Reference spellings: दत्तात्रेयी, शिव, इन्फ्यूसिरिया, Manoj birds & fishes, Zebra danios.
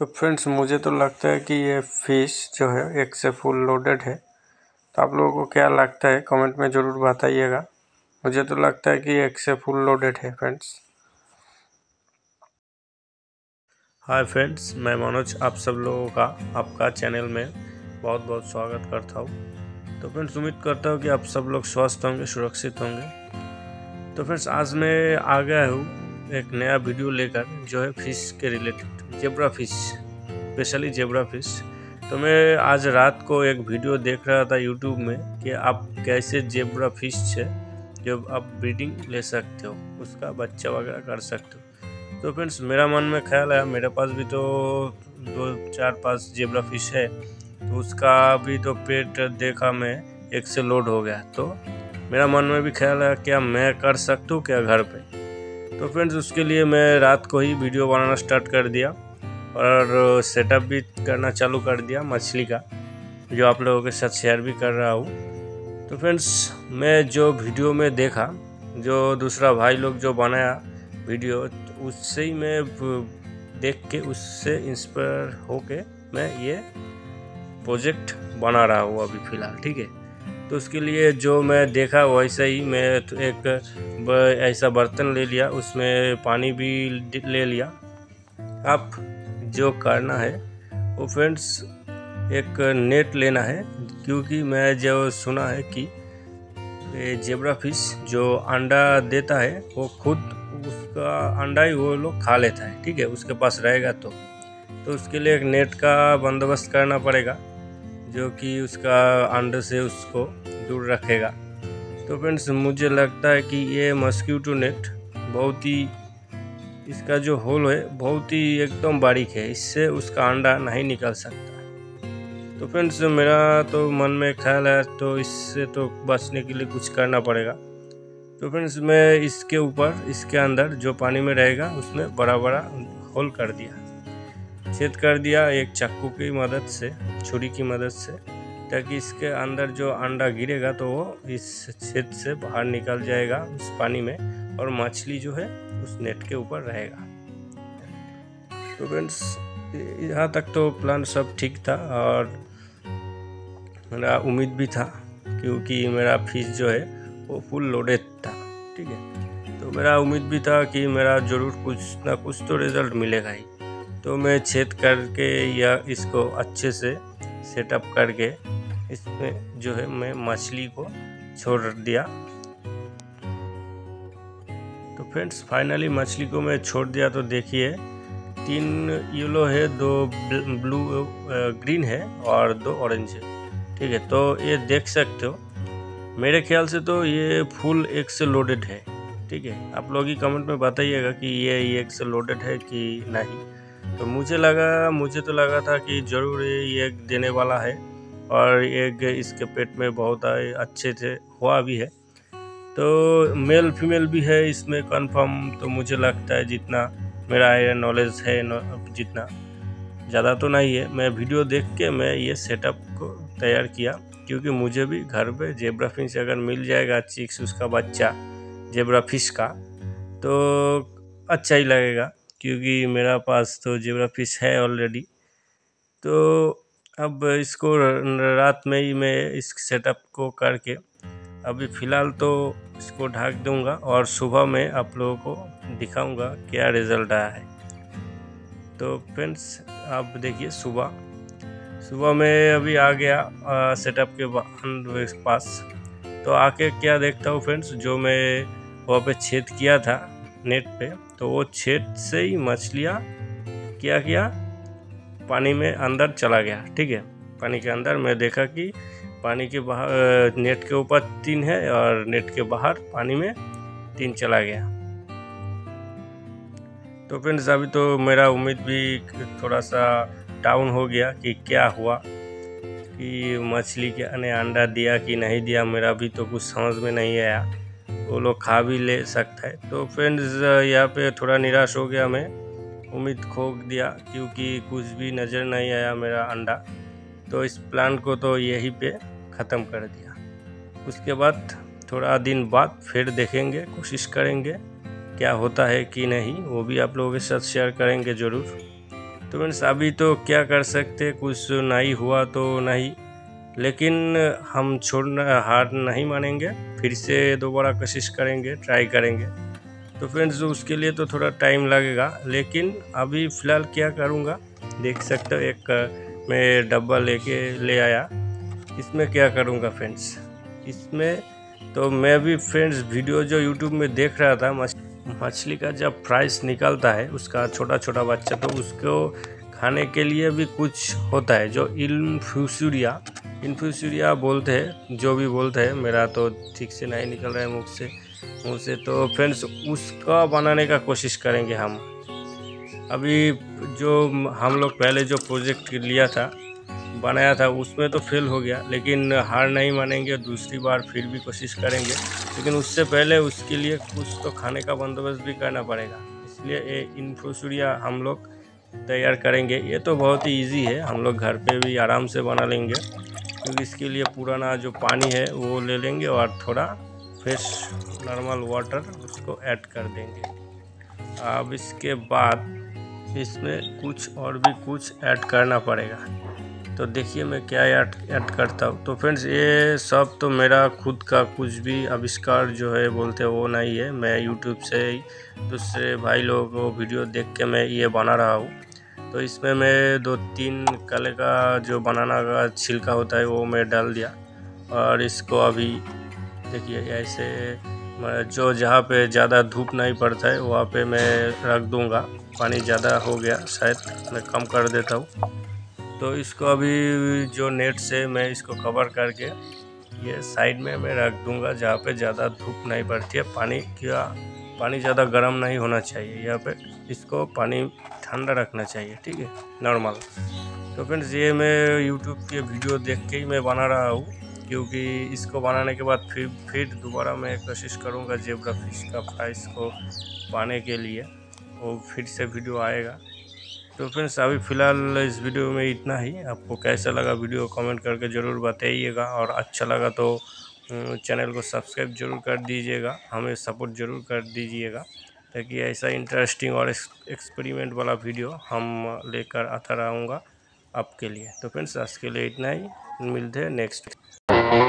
तो फ्रेंड्स मुझे तो लगता है कि ये फ़िश जो है एक से फुल लोडेड है। तो आप लोगों को क्या लगता है कमेंट में ज़रूर बताइएगा। मुझे तो लगता है कि एक से फुल लोडेड है फ्रेंड्स। हाय फ्रेंड्स, मैं मनोज आप सब लोगों का आपका चैनल में बहुत बहुत स्वागत करता हूँ। तो फ्रेंड्स उम्मीद करता हूँ कि आप सब लोग स्वस्थ होंगे, सुरक्षित होंगे। तो फ्रेंड्स आज मैं आ गया हूँ एक नया वीडियो लेकर जो है फ़िश के related, zebra fish, specially zebra fish. तो मैं आज रात को एक वीडियो देख रहा था यूट्यूब में कि आप कैसे जेब्रा फिश से जब आप ब्रीडिंग ले सकते हो, उसका बच्चा वगैरह कर सकते हो। तो फ्रेंड्स मेरा मन में ख्याल आया, मेरे पास भी तो 2-4-5 जेब्रा फिश है, तो उसका भी तो पेट देखा मैं एक से लोड हो गया। तो मेरा मन में भी ख्याल आया क्या मैं कर सकता हूँ क्या घर पर। तो फ्रेंड्स उसके लिए मैं रात को ही वीडियो बनाना स्टार्ट कर दिया और सेटअप भी करना चालू कर दिया मछली का, जो आप लोगों के साथ शेयर भी कर रहा हूँ। तो फ्रेंड्स मैं जो वीडियो में देखा, जो दूसरा भाई लोग जो बनाया वीडियो, तो उससे ही मैं देख के उससे इंस्पायर होके मैं ये प्रोजेक्ट बना रहा हूँ अभी फ़िलहाल, ठीक है। तो उसके लिए जो मैं देखा वैसा ही मैं एक ऐसा बर्तन ले लिया, उसमें पानी भी ले लिया। आप जो करना है वो फ्रेंड्स एक नेट लेना है, क्योंकि मैं जो सुना है कि जेब्रा फिश जो अंडा देता है वो खुद उसका अंडा ही वो लोग खा लेता है, ठीक है, उसके पास रहेगा। तो उसके लिए एक नेट का बंदोबस्त करना पड़ेगा जो कि उसका अंडे से उसको दूर रखेगा। तो फ्रेंड्स मुझे लगता है कि ये मॉस्क्यूटो नेट बहुत ही, इसका जो होल है बहुत ही एकदम बारीक है, इससे उसका अंडा नहीं निकल सकता। तो फ्रेंड्स मेरा तो मन में ख्याल है तो इससे तो बचने के लिए कुछ करना पड़ेगा। तो फ्रेंड्स मैं इसके ऊपर, इसके अंदर जो पानी में रहेगा उसमें बड़ा बड़ा होल कर दिया, छेद कर दिया एक चाकू की मदद से, छुरी की मदद से, ताकि इसके अंदर जो अंडा गिरेगा तो वो इस छेद से बाहर निकल जाएगा उस पानी में, और मछली जो है उस नेट के ऊपर रहेगा। तो फ्रेंड्स यहाँ तक तो प्लान सब ठीक था और मेरा उम्मीद भी था, क्योंकि मेरा फिश जो है वो फुल लोडेड था, ठीक है। तो मेरा उम्मीद भी था कि मेरा ज़रूर कुछ ना कुछ तो रिज़ल्ट मिलेगा ही। तो मैं छेद करके या इसको अच्छे से सेटअप करके इसमें जो है मैं मछली को छोड़ दिया। तो फ्रेंड्स फाइनली मछली को मैं छोड़ दिया। तो देखिए 3 येलो है, 2 ब्लू ग्रीन है और 2 ऑरेंज है, ठीक है। तो ये देख सकते हो, मेरे ख्याल से तो ये फुल एक से लोडेड है, ठीक है। आप लोग ही कमेंट में बताइएगा कि ये एक से लोडेड है कि नहीं। तो मुझे तो लगा था कि ज़रूर ये एक देने वाला है, और एक इसके पेट में बहुत अच्छे से हुआ भी है। तो मेल फीमेल भी है इसमें कंफर्म। तो मुझे लगता है जितना मेरा नॉलेज है, जितना ज़्यादा तो नहीं है, मैं वीडियो देख के मैं ये सेटअप को तैयार किया, क्योंकि मुझे भी घर पे जेब्रा फिश अगर मिल जाएगा चिक्स, उसका बच्चा जेब्रा फिश का, तो अच्छा ही लगेगा, क्योंकि मेरा पास तो जेब्रा फिश है ऑलरेडी। तो अब इसको रात में ही मैं इस सेटअप को करके अभी फ़िलहाल तो इसको ढक दूंगा, और सुबह मैं आप लोगों को दिखाऊंगा क्या रिज़ल्ट आया है। तो फ्रेंड्स आप देखिए सुबह मैं अभी आ गया सेटअप के पास। तो आके क्या देखता हूँ फ्रेंड्स, जो मैं वहाँ पे छेद किया था नेट पे, तो वो छेद से ही मछलियाँ क्या पानी में अंदर चला गया, ठीक है। पानी के अंदर मैं देखा कि पानी के बाहर नेट के ऊपर 3 है और नेट के बाहर पानी में 3 चला गया। तो फ्रेंड्स अभी तो मेरा उम्मीद भी थोड़ा सा डाउन हो गया कि क्या हुआ, कि मछली के ने अंडा दिया कि नहीं दिया, मेरा भी तो कुछ समझ में नहीं आया। वो लोग खा भी ले सकता है। तो फ्रेंड्स यहाँ पे थोड़ा निराश हो गया, मैं उम्मीद खो दिया, क्योंकि कुछ भी नज़र नहीं आया मेरा अंडा। तो इस प्लान को तो यहीं पे ख़त्म कर दिया। उसके बाद थोड़ा दिन बाद फिर देखेंगे, कोशिश करेंगे क्या होता है कि नहीं, वो भी आप लोगों के साथ शेयर करेंगे ज़रूर। तो मीन्स अभी तो क्या कर सकते, कुछ नहीं हुआ तो नहीं, लेकिन हम छोड़ना, हार नहीं मानेंगे, फिर से दोबारा कोशिश करेंगे, ट्राई करेंगे। तो फ्रेंड्स उसके लिए तो थोड़ा टाइम लगेगा, लेकिन अभी फ़िलहाल क्या करूँगा, देख सकते हो एक मैं डब्बा लेके ले आया, इसमें क्या करूँगा फ्रेंड्स, इसमें तो मैं भी फ्रेंड्स वीडियो जो यूट्यूब में देख रहा था, मछली का जब प्राइस निकलता है उसका छोटा छोटा बच्चा, तो उसको खाने के लिए भी कुछ होता है जो इन्फ्यूसिरिया बोलते हैं, जो भी बोलते हैं, मेरा तो ठीक से नहीं निकल रहा है मुँह से। तो फ्रेंड्स उसका बनाने का कोशिश करेंगे हम। अभी जो हम लोग पहले जो प्रोजेक्ट लिया था, बनाया था, उसमें तो फेल हो गया, लेकिन हार नहीं मानेंगे, दूसरी बार फिर भी कोशिश करेंगे। लेकिन उससे पहले उसके लिए कुछ तो खाने का बंदोबस्त भी करना पड़ेगा, इसलिए ये इन्फ्यूसिरिया हम लोग तैयार करेंगे। ये तो बहुत ही ईजी है, हम लोग घर पे भी आराम से बना लेंगे, क्योंकि इसके लिए पुराना जो पानी है वो ले लेंगे और थोड़ा फ्रेश नॉर्मल वाटर उसको ऐड कर देंगे। अब इसके बाद इसमें कुछ और भी कुछ ऐड करना पड़ेगा, तो देखिए मैं क्या ऐड करता हूँ। तो फ्रेंड्स ये सब तो मेरा खुद का कुछ भी आविष्कार जो है बोलते वो नहीं है, मैं यूट्यूब से दूसरे भाई लोगों को वीडियो देख के मैं ये बना रहा हूँ। तो इसमें मैं 2-3 कले का जो बनाना का छिलका होता है वो मैं डाल दिया, और इसको अभी देखिए ऐसे जो जहाँ पे ज़्यादा धूप नहीं पड़ता है वहाँ पर मैं रख दूँगा। पानी ज़्यादा हो गया, शायद मैं कम कर देता हूँ। तो इसको अभी जो नेट से मैं इसको कवर करके ये साइड में मैं रख दूंगा, जहाँ पे ज़्यादा धूप नहीं पड़ती है। पानी ज़्यादा गर्म नहीं होना चाहिए, यहाँ पे इसको पानी ठंडा रखना चाहिए, ठीक है, नॉर्मल। तो फ्रेंड्स ये मैं यूट्यूब के वीडियो देख के ही मैं बना रहा हूँ, क्योंकि इसको बनाने के बाद फिर दोबारा मैं कोशिश करूँगा जेब्रा फिश का प्राइस को पाने के लिए, वो फिर से वीडियो आएगा। तो फ्रेंड्स अभी फ़िलहाल इस वीडियो में इतना ही। आपको कैसा लगा वीडियो कमेंट करके ज़रूर बताइएगा, और अच्छा लगा तो चैनल को सब्सक्राइब ज़रूर कर दीजिएगा, हमें सपोर्ट ज़रूर कर दीजिएगा, ताकि ऐसा इंटरेस्टिंग और एक्सपेरिमेंट वाला वीडियो हम लेकर आता रहूँगा आपके लिए। तो फ्रेंड्स आज के लिए इतना ही, मिलते हैं नेक्स्ट।